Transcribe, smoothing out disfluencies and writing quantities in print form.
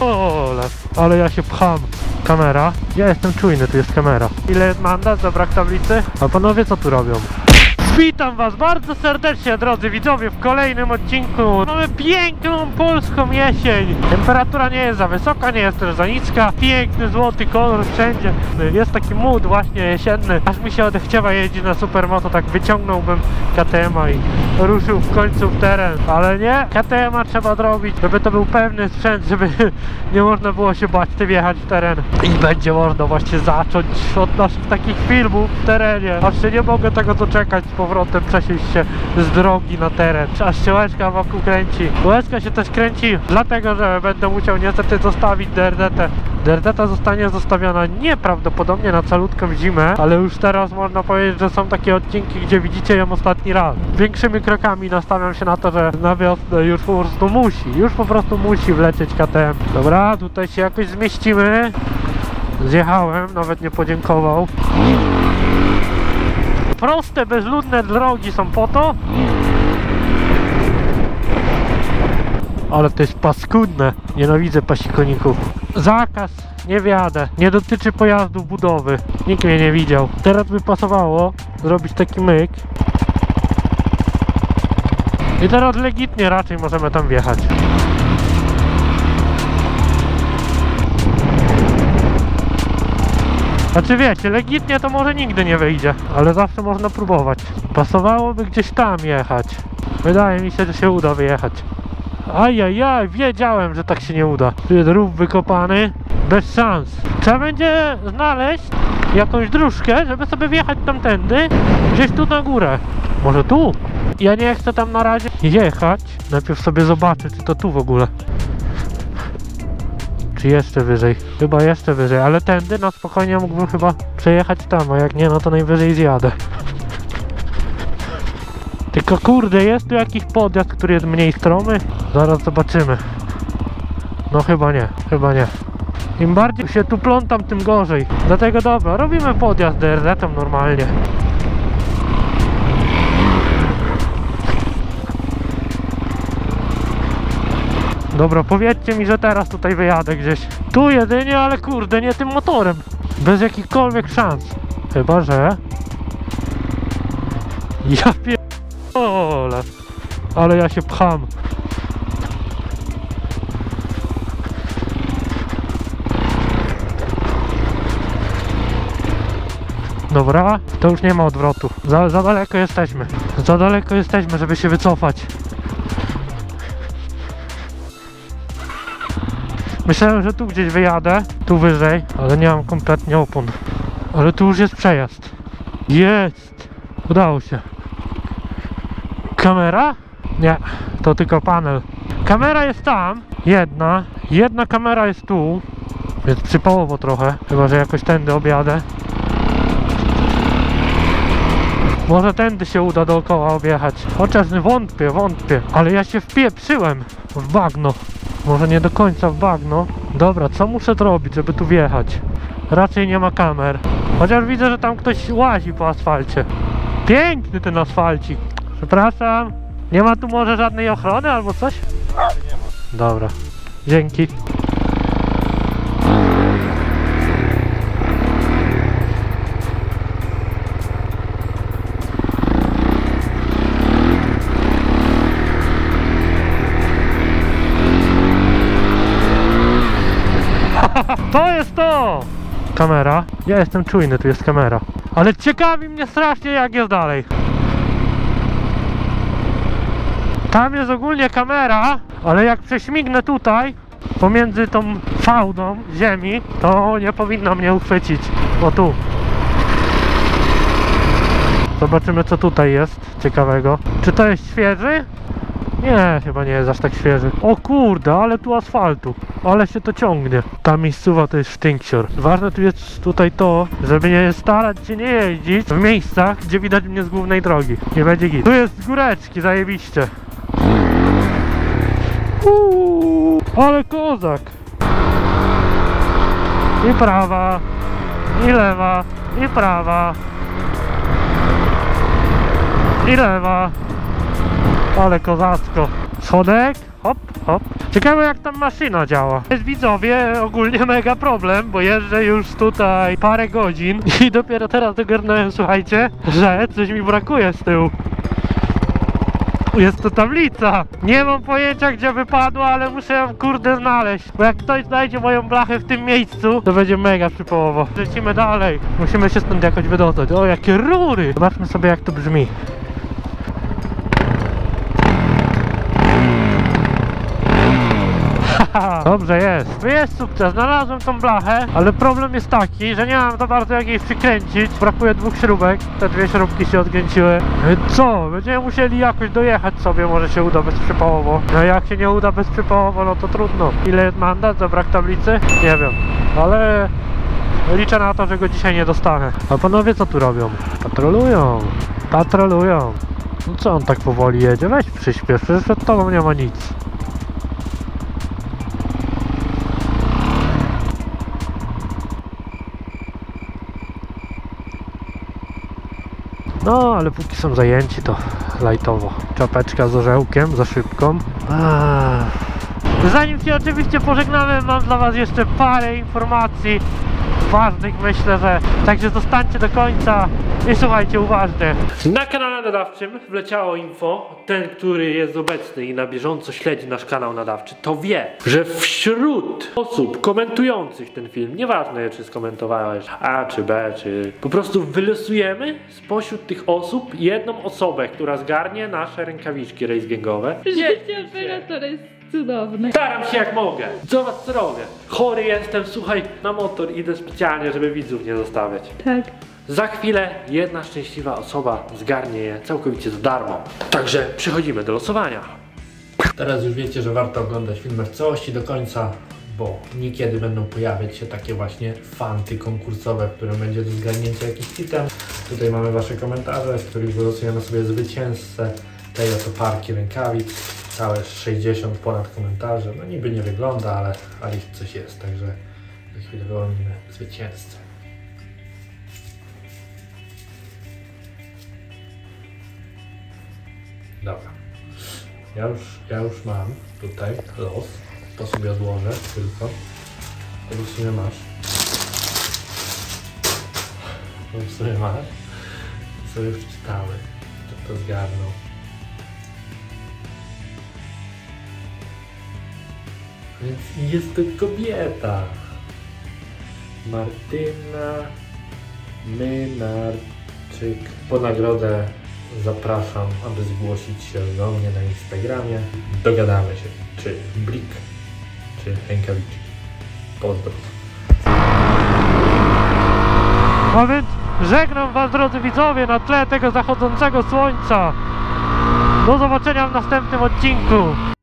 ole, ale ja się pcham. Kamera. Ja jestem czujny, tu jest kamera. Ile mandat za brak tablicy? A panowie co tu robią? Witam was bardzo serdecznie, drodzy widzowie, w kolejnym odcinku. Mamy piękną polską jesień. Temperatura nie jest za wysoka, nie jest też za niska. Piękny złoty kolor wszędzie. Jest taki mood właśnie jesienny. Aż mi się odechciewa jeździć na supermoto, tak wyciągnąłbym KTM-a i ruszył w końcu w teren. Ale nie, KTM-a trzeba zrobić, żeby to był pewny sprzęt, żeby nie można było się bać tym jechać w teren. I będzie można właśnie zacząć od naszych takich filmów w terenie. Aż się nie mogę tego doczekać. Powrotem przesiąść się z drogi na teren. Aż się łezka wokół kręci. Łezka się też kręci, dlatego że będę musiał niestety zostawić DRDT. DRDT zostanie zostawiona nieprawdopodobnie na calutką zimę, ale już teraz można powiedzieć, że są takie odcinki, gdzie widzicie ją ostatni raz. Większymi krokami nastawiam się na to, że na wiosnę już po prostu musi wlecieć KTM. Dobra, tutaj się jakoś zmieścimy. Zjechałem, nawet nie podziękował. Proste, bezludne drogi są po to. Ale to jest paskudne. Nienawidzę pasikoników. Zakaz, nie wiadę. Nie dotyczy pojazdów budowy. Nikt mnie nie widział. Teraz by pasowało zrobić taki myk. I teraz legitnie raczej możemy tam wjechać. Znaczy wiecie, legitnie to może nigdy nie wyjdzie, ale zawsze można próbować. Pasowałoby gdzieś tam jechać. Wydaje mi się, że się uda wyjechać. Ajajaj, wiedziałem, że tak się nie uda. Tu jest rów wykopany, bez szans. Trzeba będzie znaleźć jakąś dróżkę, żeby sobie wjechać tamtędy, gdzieś tu na górę. Może tu? Ja nie chcę tam na razie jechać. Najpierw sobie zobaczę, czy to tu w ogóle. Czy jeszcze wyżej? Chyba jeszcze wyżej, ale tędy na spokojnie mógłbym chyba przejechać tam, a jak nie, no to najwyżej zjadę. Tylko kurde, jest tu jakiś podjazd, który jest mniej stromy? Zaraz zobaczymy. No chyba nie, chyba nie. Im bardziej się tu plątam, tym gorzej. Dlatego dobra, robimy podjazd DRZ-em normalnie. Dobra, powiedzcie mi, że teraz tutaj wyjadę gdzieś. Tu jedynie, ale kurde, nie tym motorem. Bez jakichkolwiek szans. Chyba, że... Ja pierdolę. Ale ja się pcham. Dobra, to już nie ma odwrotu. Za daleko jesteśmy. Za daleko jesteśmy, żeby się wycofać. Myślałem, że tu gdzieś wyjadę, tu wyżej, ale nie mam kompletnie opon. Ale tu już jest przejazd. Jest! Udało się. Kamera? Nie, to tylko panel. Kamera jest tam, jedna kamera jest tu, więc przypałowo trochę, chyba że jakoś tędy objadę. Może tędy się uda dookoła objechać, chociaż wątpię, ale ja się wpieprzyłem w bagno. Może nie do końca w bagno. Dobra, co muszę zrobić, żeby tu wjechać? Raczej nie ma kamer. Chociaż widzę, że tam ktoś łazi po asfalcie. Piękny ten asfalcik. Przepraszam. Nie ma tu może żadnej ochrony albo coś? Nie ma. Dobra, dzięki. To jest to! Kamera. Ja jestem czujny, tu jest kamera. Ale ciekawi mnie strasznie, jak jest dalej. Tam jest ogólnie kamera, ale jak prześmignę tutaj, pomiędzy tą fałdą ziemi, to nie powinno mnie uchwycić. O tu. Zobaczymy, co tutaj jest ciekawego. Czy to jest świeży? Nie, chyba nie jest aż tak świeży. O kurde, ale tu asfaltu. Ale się to ciągnie. Ta miejscowa to jest Tynksior. Ważne tu jest tutaj to, żeby nie starać się nie jeździć w miejscach, gdzie widać mnie z głównej drogi. Nie będzie git. Tu jest z góreczki, zajebiście. Ale kozak. I prawa, i lewa, i prawa, i lewa. Ale kozacko. Schodek, hop, hop. Ciekawe jak tam maszyna działa. Jest, widzowie, ogólnie mega problem, bo jeżdżę już tutaj parę godzin i dopiero teraz dogarnąłem, słuchajcie, że coś mi brakuje z tyłu. Jest to tablica. Nie mam pojęcia gdzie wypadła, ale muszę ją kurde znaleźć. Bo jak ktoś znajdzie moją blachę w tym miejscu, to będzie mega przypołowo. Lecimy dalej. Musimy się stąd jakoś wydostać. O, jakie rury! Zobaczmy sobie jak to brzmi. Dobrze jest. To jest sukces, znalazłem tą blachę, ale problem jest taki, że nie mam za bardzo jak jej przykręcić. Brakuje dwóch śrubek, te dwie śrubki się odkręciły. Co? Będziemy musieli jakoś dojechać sobie, może się uda bezprzypałowo. No jak się nie uda bezprzypałowo, no to trudno. Ile jest mandat za brak tablicy? Nie wiem, ale liczę na to, że go dzisiaj nie dostanę. A panowie co tu robią? Patrolują, patrolują. No co on tak powoli jedzie? Weź przyspiesz, przecież przed tobą nie ma nic. No, ale póki są zajęci, to lajtowo. Czapeczka z orzełkiem, za szybką. Zanim się oczywiście pożegnamy, mam dla was jeszcze parę informacji ważnych, myślę, że... Także zostańcie do końca i słuchajcie uważnie. Na kanale nadawczym wleciało info. Ten, który jest obecny i na bieżąco śledzi nasz kanał nadawczy, to wie, że wśród osób komentujących ten film, nieważne czy skomentowałeś A czy B, czy... po prostu wylosujemy spośród tych osób jedną osobę, która zgarnie nasze rękawiczki racingowe. Cudowne. Staram się jak mogę. Zobacz co robię. Chory jestem, słuchaj, na motor idę specjalnie, żeby widzów nie zostawiać. Tak. Za chwilę jedna szczęśliwa osoba zgarnie je całkowicie za darmo. Także przechodzimy do losowania. Teraz już wiecie, że warto oglądać filmy w całości do końca, bo niekiedy będą pojawiać się takie właśnie fanty konkursowe, w którym będzie do zgarnięcia jakiś item. Tutaj mamy wasze komentarze, z których wylosujemy sobie zwycięzcę tej oto parki rękawic. Całe 60 ponad komentarzy, no niby nie wygląda, ale coś jest, także za chwilę wyłonimy zwycięzcę. Dobra, ja już mam tutaj los, to sobie odłożę tylko, to w sumie masz. To w sumie masz, sobie już czytały, to zgarnął. Więc jest to kobieta. Martyna Mynarczyk. Po nagrodę zapraszam, aby zgłosić się do mnie na Instagramie. Dogadamy się, czy blik, czy rękawiczki. Pozdro. A więc żegnam was, drodzy widzowie, na tle tego zachodzącego słońca. Do zobaczenia w następnym odcinku.